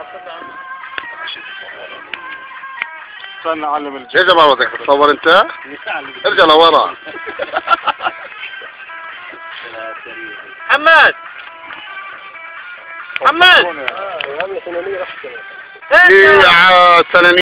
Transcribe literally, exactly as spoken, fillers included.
استنى اعلم الجو. ايه يا جماعه بدك تتصور انت؟ ارجع لورا. محمد محمد. ايه يا سنانير.